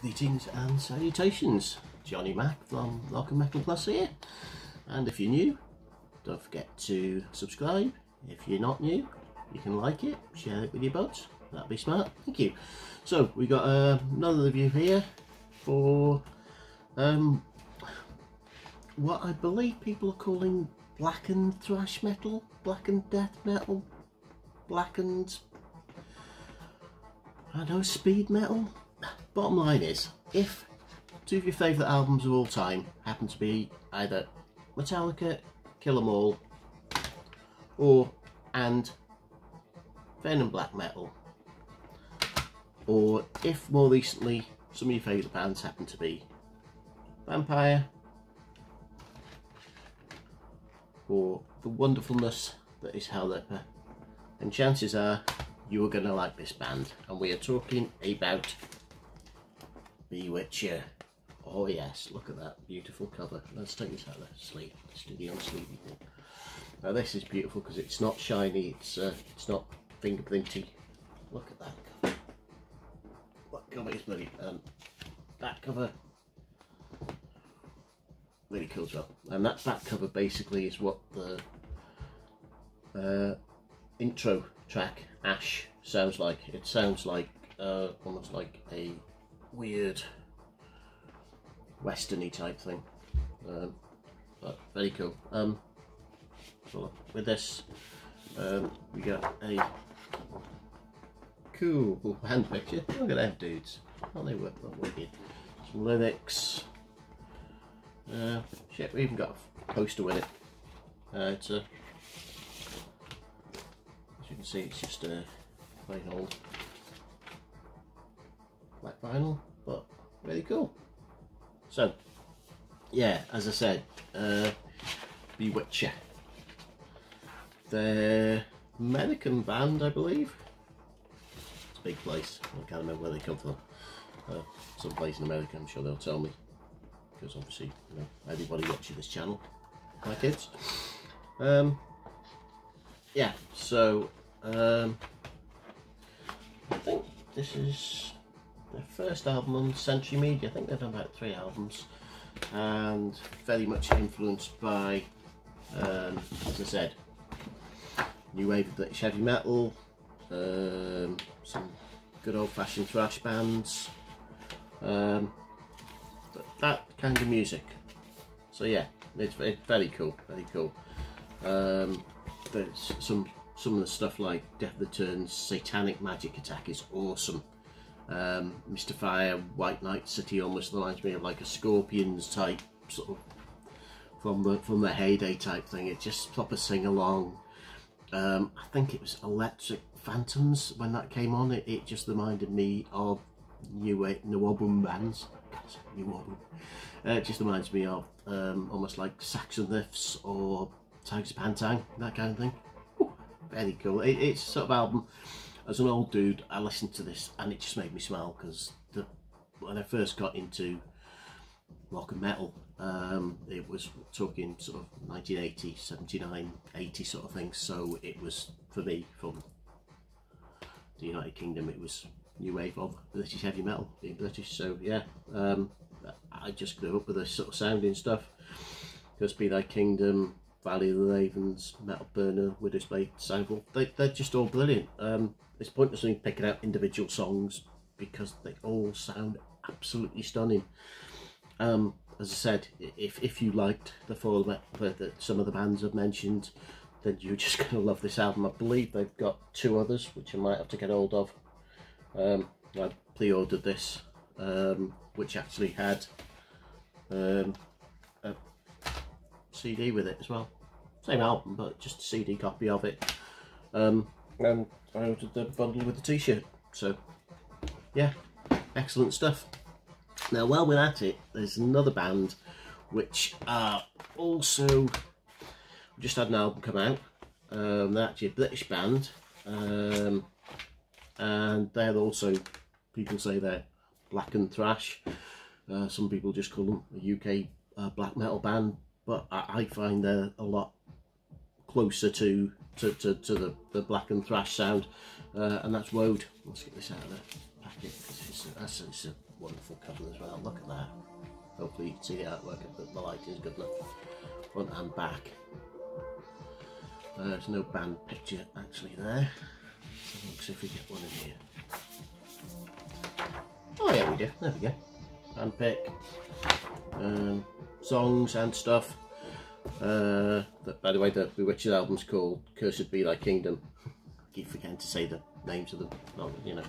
Greetings and salutations, Johnny Mac from Rock and Metal Plus here, and if you're new, don't forget to subscribe. If you're not new, you can like it, share it with your buds, that'd be smart, thank you. So we got another review here for what I believe people are calling blackened thrash metal, blackened death metal, blackened, I don't know, speed metal. Bottom line is, if two of your favourite albums of all time happen to be either Metallica, Kill 'Em All, and Venom black metal, or if more recently some of your favourite bands happen to be Vampire, or the wonderfulness that is Hellripper, then chances are you are going to like this band, and we are talking about Bewitcher. Oh yes, look at that beautiful cover. Let's take this out of the sleeve. Let's do the unsleevy thing. Now this is beautiful because it's not shiny, it's not fingerprinty. Look at that cover. What cover is bloody? That cover. Really cool as well. And that back cover basically is what the intro track Ash sounds like. It sounds like almost like a weird westerny type thing, but very cool. So with this we got a cool hand picture. Look at them dudes, oh they work that wicked. Some lyrics, shit, we even got a poster with it. It's a, as you can see, it's just a plain old black vinyl, but really cool. So yeah, as I said, Bewitcher, they're American band I believe. It's a big place, I can't remember where they come from. Some place in America, I'm sure they'll tell me, because obviously, you know, everybody watching this channel, my kids. Yeah, so I think this is their first album on Century Media. I think they've done about 3 albums, and very much influenced by, as I said, new wave of British heavy metal, some good old-fashioned thrash bands, that kind of music. So yeah, it's very cool, very cool. There's some of the stuff like Death Returns, Satanic Magic Attack is awesome. Mr. Fire, White Knight City almost reminds me of like a Scorpions type sort of from the heyday type thing. It's just proper sing along. I think it was Electric Phantoms when that came on. It just reminded me of new album bands. New album. It just reminds me of almost like Saxon riffs or Tigers of Pantang, that kind of thing. Ooh, very cool. It's sort of album. As an old dude, I listened to this and it just made me smile, because when I first got into rock and metal, it was talking sort of 1980, 79, 80 sort of thing. So it was, for me, from the United Kingdom, it was new wave of British heavy metal, being British. So yeah, I just grew up with this sort of sounding stuff. Cursed Be Thy Kingdom, Valley of the Ravens, Metal Burner, Widow's Blade, Cyborg, they're just all brilliant. It's pointless in picking out individual songs because they all sound absolutely stunning. As I said, if you liked the four that some of the bands I've mentioned, then you're just going to love this album. I believe they've got 2 others, which I might have to get hold of. I pre-ordered this, which actually had a CD with it as well. Same album, but just a CD copy of it. And I ordered the bundle with the t-shirt. So yeah, excellent stuff. Now while we're at it, there's another band which are also just had an album come out. They're actually a British band, and they're also, people say they're black and thrash. Some people just call them a UK black metal band, but I find they're a lot closer to the black and thrash sound, and that's Wode. Let's get this out of the packet. It's a wonderful cover as well. Look at that. Hopefully you can see the artwork, but the light is good. Look, front and back. There's no band picture actually there. Let's have a look, see if we get one in here. Oh yeah, we do. There we go. Band pick, songs and stuff. By the way, the Bewitcher album's called Cursed Be Thy Kingdom. I keep forgetting to say the names of them. Not, you know,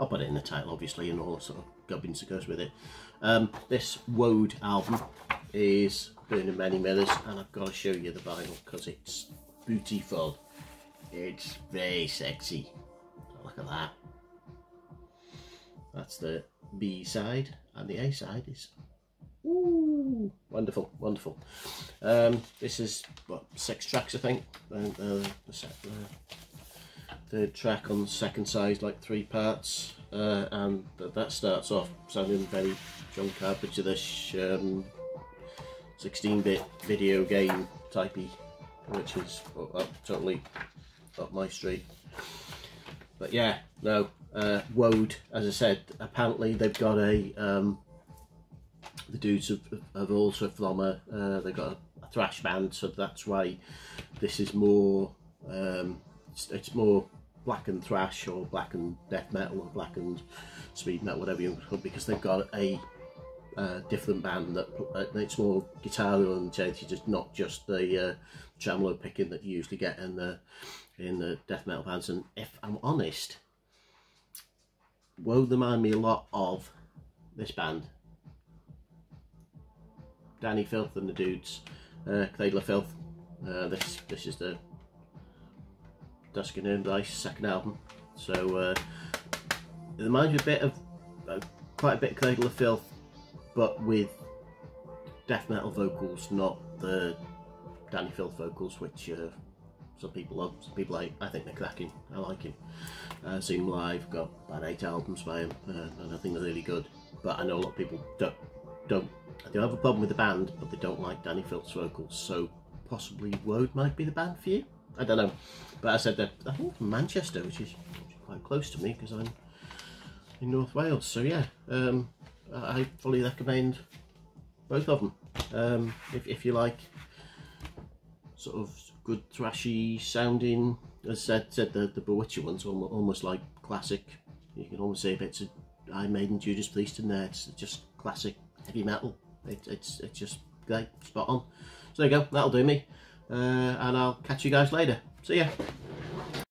I'll put it in the title obviously, and all sort of gubbins that goes with it. This Wode album is Burning Many Mirrors, and I've got to show you the vinyl because it's beautiful. It's very sexy. Look at that. That's the B side, and the A side is ooh, wonderful, wonderful. This is what, 6 tracks I think, and the third track on the second side, like 3 parts, and that starts off sounding very John Carpenter-ish, 16-bit video game typey, which is totally up my street. But yeah, no, Wode, as I said, apparently they've got a the dudes have also from a they've got a thrash band, so that's why this is more it's more black and thrash, or black and death metal, or black and speed metal, whatever you want, because they've got a different band that it's more guitar orientated, just not just the tremolo picking that you usually get in the death metal bands. And if I'm honest, Wode remind me a lot of this band, Dani Filth and the dudes, Cradle of Filth. This is the Dusk and Herndice second album, so it reminds me a bit of quite a bit of Cradle of Filth, but with death metal vocals, not the Dani Filth vocals, which some people love, some people hate. I think they're cracking. I like him. I've seen him live, got about 8 albums by him, and I think they're really good. But I know a lot of people don't have a problem with the band, but they don't like Dani Filth's vocals, so possibly Wode might be the band for you. I don't know. But I said that I think from Manchester, which is quite close to me because I'm in North Wales, so yeah. I fully recommend both of them. If you like sort of good thrashy sounding, as I said the Bewitcher one's almost like classic. You can almost say if it's Iron Maiden, Judas Priest in there, it's just classic heavy metal. It's just great, spot on. So there you go, that'll do me. And I'll catch you guys later. See ya.